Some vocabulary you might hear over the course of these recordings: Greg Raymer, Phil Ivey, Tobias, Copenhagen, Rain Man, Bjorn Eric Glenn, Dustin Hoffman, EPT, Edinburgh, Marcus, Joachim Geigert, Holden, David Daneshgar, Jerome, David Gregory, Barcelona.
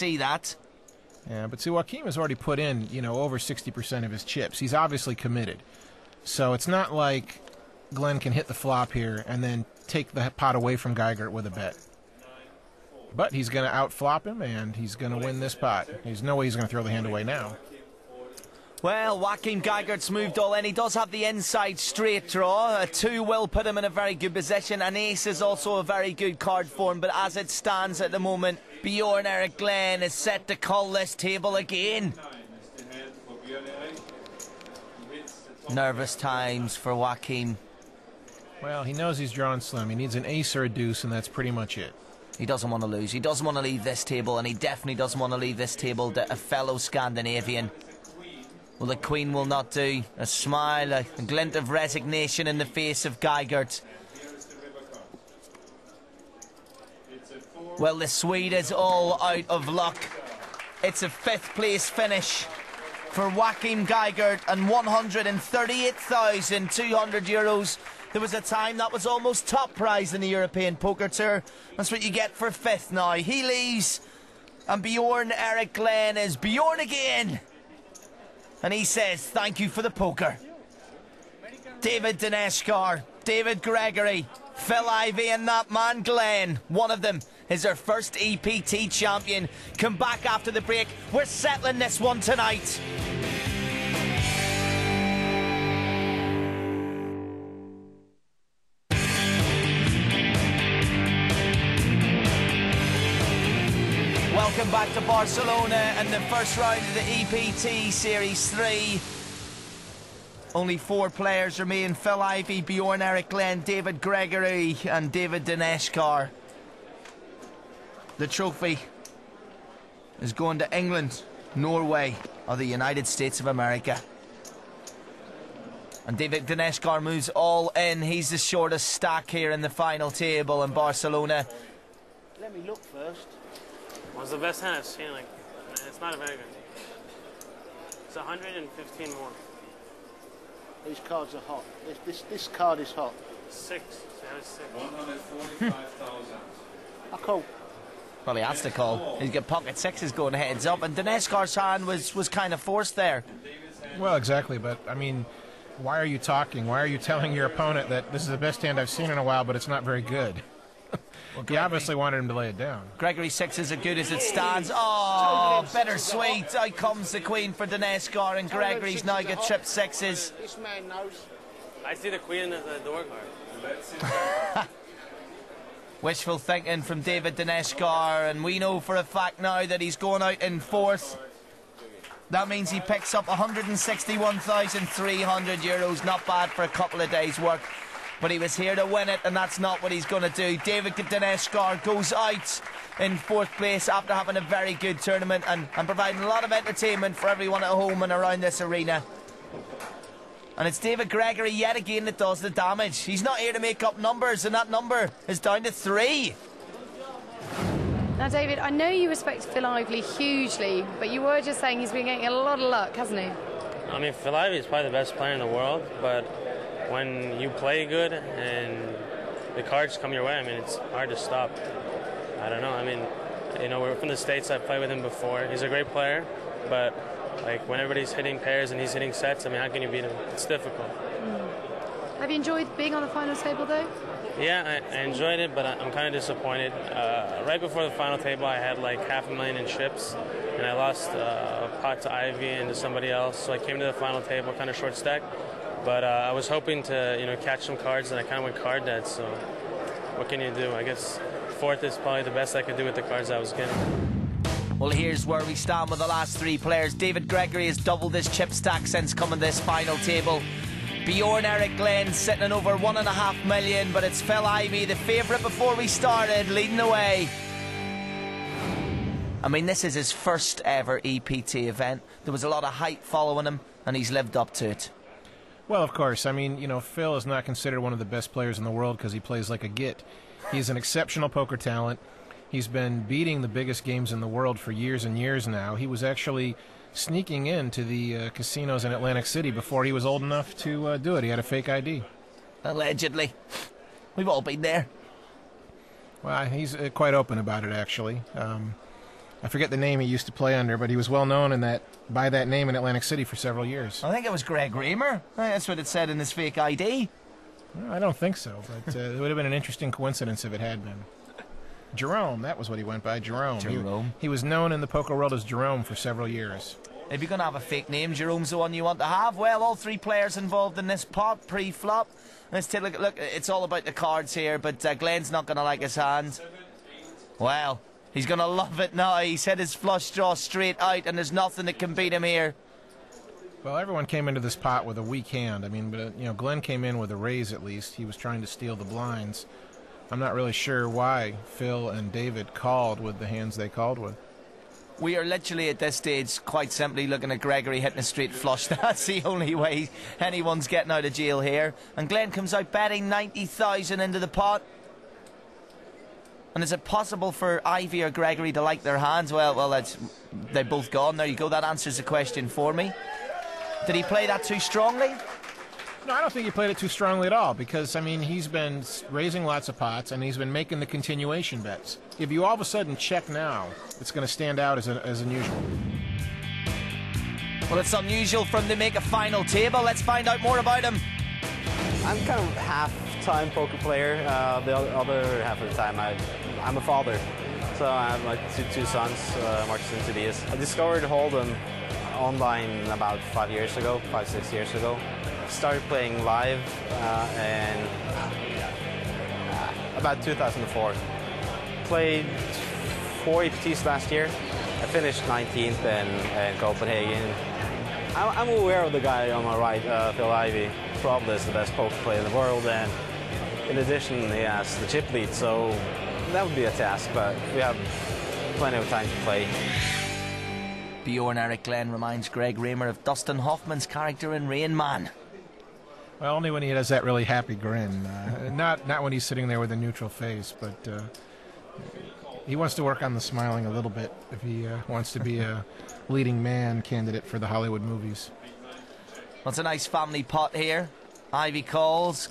see that. Yeah, but see, Joachim has already put in, you know, over 60% of his chips. He's obviously committed. So it's not like Glenn can hit the flop here and then take the pot away from Geigert with a bet. But he's going to outflop him, and he's going to win this pot. There's no way he's going to throw the hand away now. Well, Joachim Geigert's moved all in. He does have the inside straight draw. A two will put him in a very good position. An ace is also a very good card for him. But as it stands at the moment, Bjorn Eric Glenn is set to call this table again. Nervous times for Joachim. Well, he knows he's drawn slim. He needs an ace or a deuce, and that's pretty much it. He doesn't want to lose. He doesn't want to leave this table, and he definitely doesn't want to leave this table to a fellow Scandinavian. Well, the queen will not do. A smile, a glint of resignation in the face of Geigert. Well, the Swede is all out of luck. It's a fifth-place finish for Joachim Geigert and 138,200 euros. There was a time that was almost top prize in the European Poker Tour. That's what you get for fifth now. He leaves, and Bjorn Eric Glenn is Bjorn again. And he says, thank you for the poker. David Daneshgar, David Gregory, Phil Ivey and that man Glenn. One of them is our first EPT champion. Come back after the break. We're settling this one tonight. Welcome back to Barcelona and the first round of the EPT Series 3. Only four players remain: Phil Ivey, Bjorn Eric Glenn, David Gregory and David Daneshgar. The trophy is going to England, Norway or the United States of America. And David Daneshgar moves all in. He's the shortest stack here in the final table in Barcelona. Let me look first. Well, it's the best hand I've seen. Like, it's not a very good. It's 115 more. These cards are hot. This card is hot. Six. 145,000. I call. Well, he has to call. He's got pocket sixes going heads up, and Daneshgar's hand was kind of forced there. Well, exactly, but I mean, why are you talking? Why are you telling your opponent that this is the best hand I've seen in a while, but it's not very good? Well, Gregory, he obviously wanted him to lay it down. Gregory six is as good as it stands. Oh, bittersweet. Out comes the queen for Daneshgar, and Gregory's now got trip sixes. This man knows. I see the queen as a door card. Wishful thinking from David Daneshgar, and we know for a fact now that he's going out in fourth. That means he picks up 161,300 euros. Not bad for a couple of days' work. But he was here to win it, and that's not what he's going to do. David Daneshgar goes out in fourth place after having a very good tournament and providing a lot of entertainment for everyone at home and around this arena. And it's David Gregory yet again that does the damage. He's not here to make up numbers, and that number is down to 3. Now, David, I know you respect Phil Ivey hugely, but you were just saying he's been getting a lot of luck, hasn't he? I mean, Phil Ivey is probably the best player in the world, but when you play good and the cards come your way, I mean, it's hard to stop. I don't know. I mean, you know, we're from the States. I've played with him before. He's a great player, but, like, when everybody's hitting pairs and he's hitting sets, I mean, how can you beat him? It's difficult. Mm. Have you enjoyed being on the final table, though? Yeah, I enjoyed it, but I'm kind of disappointed. Right before the final table, I had, like, $500,000 in chips, and I lost a pot to Ivey and to somebody else, so I came to the final table, kind of short stack. But I was hoping to, you know, catch some cards, and I kind of went card dead, so what can you do? I guess fourth is probably the best I could do with the cards I was getting. Well, here's where we stand with the last three players. David Gregory has doubled his chip stack since coming to this final table. Bjorn Eric Glenn sitting at over 1.5 million, but it's Phil Ivey, the favourite before we started, leading the way. I mean, this is his first ever EPT event. There was a lot of hype following him, and he's lived up to it. Well, of course. I mean, you know, Phil is not considered one of the best players in the world because he plays like a git. He's an exceptional poker talent. He's been beating the biggest games in the world for years and years now. He was actually sneaking into the casinos in Atlantic City before he was old enough to do it. He had a fake ID. Allegedly. We've all been there. Well, he's quite open about it, actually. I forget the name he used to play under, but he was well known in that by that name in Atlantic City for several years. I think it was Greg Raymer. That's what it said in his fake ID. Well, I don't think so, but it would have been an interesting coincidence if it had been. Jerome, that was what he went by, Jerome. Jerome. He was known in the poker world as Jerome for several years. If you're going to have a fake name, Jerome's the one you want to have. Well, all three players involved in this pot, pre-flop. Let's take a look. Look, it's all about the cards here, but Glenn's not going to like his hand. Well, he's going to love it now. He's hit his flush draw straight out, and there's nothing that can beat him here. Well, everyone came into this pot with a weak hand. I mean, but you know, Glenn came in with a raise at least. He was trying to steal the blinds. I'm not really sure why Phil and David called with the hands they called with. We are literally at this stage quite simply looking at Gregory hitting a straight flush. That's the only way anyone's getting out of jail here. And Glenn comes out betting 90,000 into the pot. And is it possible for Ivey or Gregory to like their hands? Well, they're both gone. There you go. That answers the question for me. Did he play that too strongly? No, I don't think he played it too strongly at all because, I mean, he's been raising lots of pots and he's been making the continuation bets. If you all of a sudden check now, it's going to stand out as unusual. Well, it's unusual for him to make a final table. Let's find out more about him. I'm kind of half-time poker player. The other half of the time, I'm a father. So I have like two sons, Marcus and Tobias. I discovered Holden online about 5 years ago, 5, 6 years ago. Started playing live in about 2004. Played 4 EPTs last year. I finished 19th in Copenhagen. I'm aware of the guy on my right, Phil Ivey. Probably is the best poker player in the world, and in addition, he has the chip lead, so that would be a task, but we have plenty of time to play. Bjorn Eric Glenn reminds Greg Raymer of Dustin Hoffman's character in Rain Man. Well, only when he has that really happy grin. Not when he's sitting there with a neutral face, but he wants to work on the smiling a little bit if he wants to be a leading man candidate for the Hollywood movies. Well, it's a nice family pot here. Ivey calls.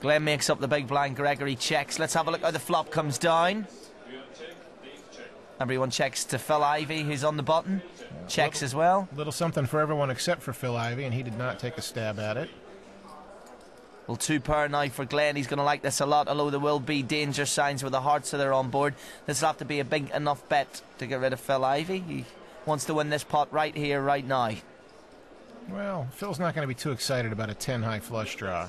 Glenn makes up the big blind. Gregory checks. Let's have a look how the flop comes down. Everyone checks to Phil Ivey, who's on the button. Checks as well. Little something for everyone except for Phil Ivey, and he did not take a stab at it. Well, two pair now for Glenn. He's going to like this a lot, although there will be danger signs with the hearts that are on board. This will have to be a big enough bet to get rid of Phil Ivey. He wants to win this pot right here, right now. Well, Phil's not going to be too excited about a 10-high flush draw.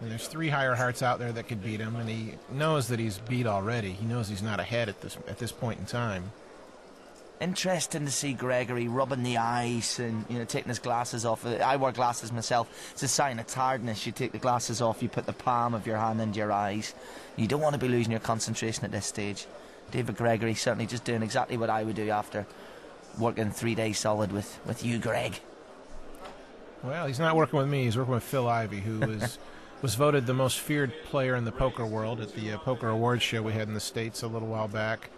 And there's 3 higher hearts out there that could beat him, and he knows that he's beat already. He knows he's not ahead at this point in time. Interesting to see Gregory rubbing the eyes and, you know, taking his glasses off. I wear glasses myself. It's a sign of tiredness. You take the glasses off, you put the palm of your hand into your eyes. You don't want to be losing your concentration at this stage. David Gregory certainly just doing exactly what I would do after working 3 days solid with you, Greg. Well, he's not working with me. He's working with Phil Ivey, who was voted the most feared player in the poker world at the Poker Awards show we had in the States a little while back.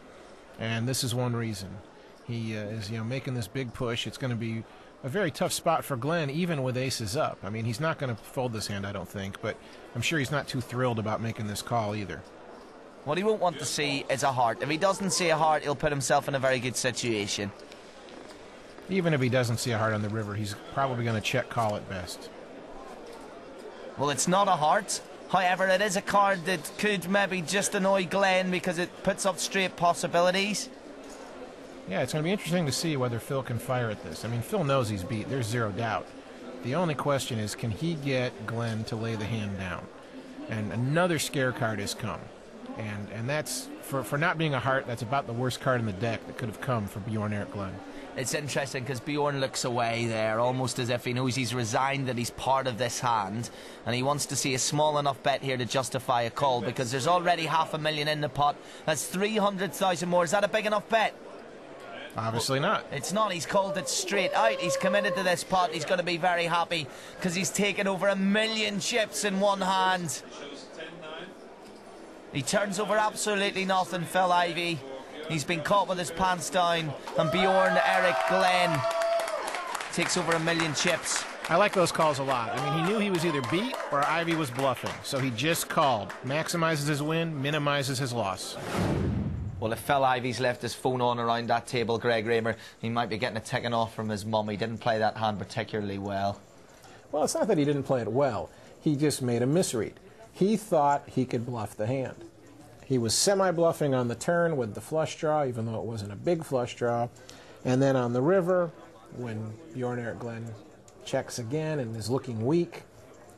And this is one reason. He is, you know, making this big push. It's going to be a very tough spot for Glenn, even with aces up. I mean, he's not going to fold this hand, I don't think, but I'm sure he's not too thrilled about making this call either. What he won't want to see is a heart. If he doesn't see a heart, he'll put himself in a very good situation. Even if he doesn't see a heart on the river, he's probably going to check call at best. Well, it's not a heart. However, it is a card that could maybe just annoy Glenn because it puts up straight possibilities. Yeah, it's going to be interesting to see whether Phil can fire at this. I mean, Phil knows he's beat. There's zero doubt. The only question is, can he get Glenn to lay the hand down? And another scare card has come. And that's, for not being a heart, that's about the worst card in the deck that could have come for Bjorn Eric Glenn. It's interesting because Bjorn looks away there, almost as if he knows he's resigned that he's part of this hand, and he wants to see a small enough bet here to justify a call because there's already $500,000 in the pot. That's 300,000 more. Is that a big enough bet? Obviously not. It's not. He's called it straight out. He's committed to this pot. He's going to be very happy because he's taken over $1,000,000 chips in one hand. He turns over absolutely nothing, Phil Ivey. He's been caught with his pants down, and Bjorn Eric Glenn takes over $1,000,000 chips. I like those calls a lot. I mean, he knew he was either beat or Ivey was bluffing, so he just called. Maximizes his win, minimizes his loss. Well, if Phil Ivey's left his phone on around that table, Greg Raymer, he might be getting a ticking off from his mum. He didn't play that hand particularly well. Well, it's not that he didn't play it well. He just made a misread. He thought he could bluff the hand. He was semi-bluffing on the turn with the flush draw, even though it wasn't a big flush draw. And then on the river, when Bjorn Eric Glenn checks again and is looking weak,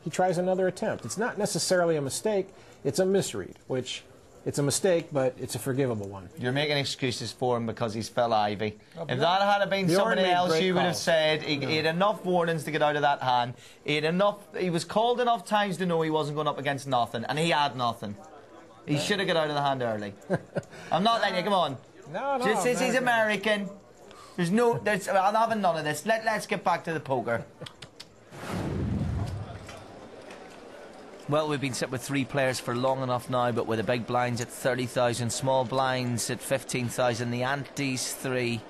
he tries another attempt. It's not necessarily a mistake, it's a misread, which it's a mistake, but it's a forgivable one. You're making excuses for him because he's Phil Ivey. If that had been somebody else, you would have said he had enough warnings to get out of that hand. He had enough. He was called enough times to know he wasn't going up against nothing, and he had nothing. He should have got out of the hand early. I'm not letting you. Come on. No, no. Just says he's American. There's no. I'm having none of this. Let's get back to the poker. Well, we've been sitting with three players for long enough now, but with the big blinds at 30,000, small blinds at 15,000, the antes three,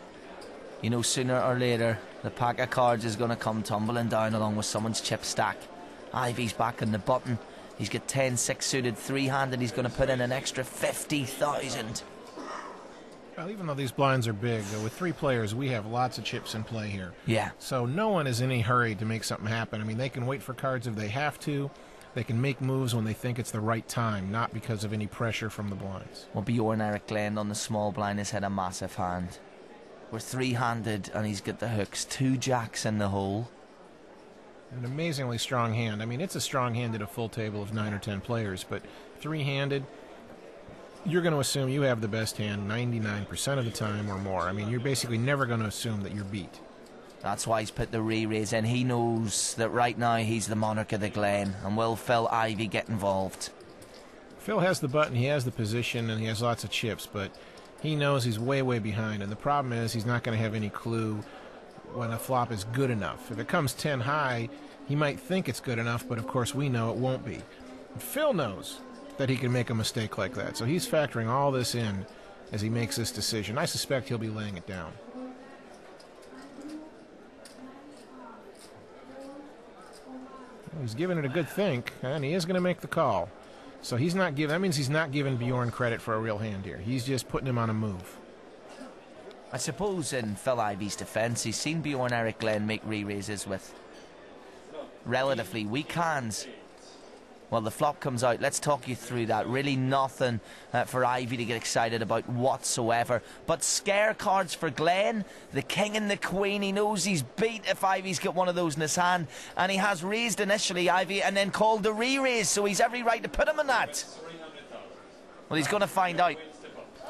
you know, sooner or later, the pack of cards is going to come tumbling down along with someone's chip stack. Ivy's back on the button. He's got 10-6 suited, three-handed. He's going to put in an extra 50,000. Well, even though these blinds are big, with three players, we have lots of chips in play here. Yeah. So no one is in any hurry to make something happen. I mean, they can wait for cards if they have to. They can make moves when they think it's the right time, not because of any pressure from the blinds. Well, Bjorn Eric Glenn on the small blind has had a massive hand. We're three-handed, and he's got the hooks. Two jacks in the hole. An amazingly strong hand. I mean, it's a strong hand at a full table of 9 or 10 players, but three-handed, you're going to assume you have the best hand 99% of the time or more. I mean, you're basically never going to assume that you're beat. That's why he's put the re-raise in. He knows that right now he's the monarch of the Glen. And will Phil Ivey get involved? Phil has the button, he has the position, and he has lots of chips, but he knows he's way, way behind. And the problem is he's not going to have any clue when a flop is good enough. If it comes 10 high, he might think it's good enough, but of course we know it won't be. And Phil knows that he can make a mistake like that, so he's factoring all this in as he makes this decision. I suspect he'll be laying it down. He's giving it a good think, and he is going to make the call. So he's not giving. That means he's not giving Bjorn credit for a real hand here. He's just putting him on a move. I suppose in Phil Ivey's defense, he's seen Bjorn Eric Glenn make re-raises with relatively weak hands. Well, the flop comes out. Let's talk you through that. Really nothing for Ivey to get excited about whatsoever. But scare cards for Glenn. The king and the queen. He knows he's beat if Ivey's got one of those in his hand. And he has raised initially, Ivey, and then called the re-raise. So he's every right to put him in that. Well, he's going to find out.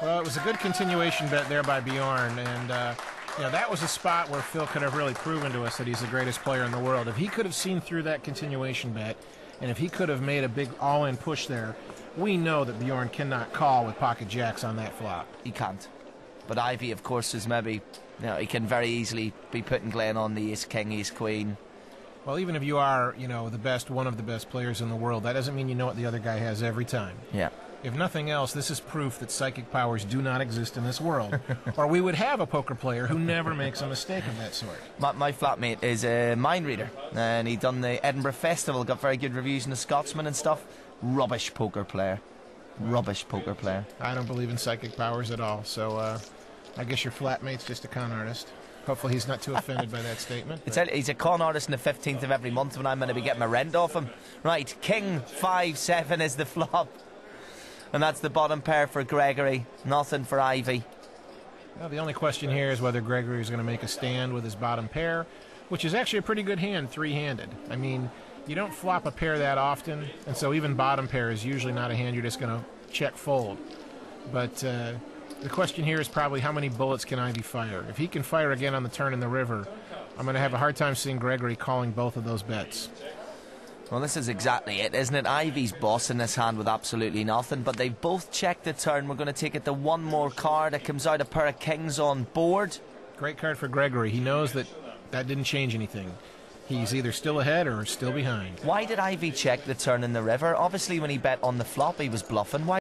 Well, it was a good continuation bet there by Bjorn. And, yeah, that was a spot where Phil could have really proven to us that he's the greatest player in the world. If he could have seen through that continuation bet, and if he could have made a big all-in push there, we know that Bjorn cannot call with pocket jacks on that flop. He can't. But Ivey, of course, is maybe, you know, he can very easily be putting Glenn on the ace-king, ace-queen. Well, even if you are, you know, the best, one of the best players in the world, that doesn't mean you know what the other guy has every time. Yeah. If nothing else, this is proof that psychic powers do not exist in this world, or we would have a poker player who never makes a mistake of that sort. My flatmate is a mind reader, and he done the Edinburgh Festival, got very good reviews in the Scotsman and stuff. Rubbish poker player. Rubbish poker player. I don't believe in psychic powers at all, so I guess your flatmate's just a con artist. Hopefully he's not too offended by that statement. He's a con artist on the 15th of every month when I'm going to be getting my rent off him. Right, king 5-7 is the flop. And that's the bottom pair for Gregory. Nothing for Ivey. Well, the only question here is whether Gregory is going to make a stand with his bottom pair, which is actually a pretty good hand, three-handed. I mean, you don't flop a pair that often, and so even bottom pair is usually not a hand you're just going to check fold. But the question here is probably how many bullets can Ivey fire? If he can fire again on the turn in the river, I'm going to have a hard time seeing Gregory calling both of those bets. Well, this is exactly it, isn't it? Ivey's bossing this hand with absolutely nothing, but they've both checked the turn. We're going to take it to one more card. It comes out a pair of kings on board. Great card for Gregory. He knows that that didn't change anything. He's either still ahead or still behind. Why did Ivey check the turn in the river? Obviously, when he bet on the flop, he was bluffing. Why?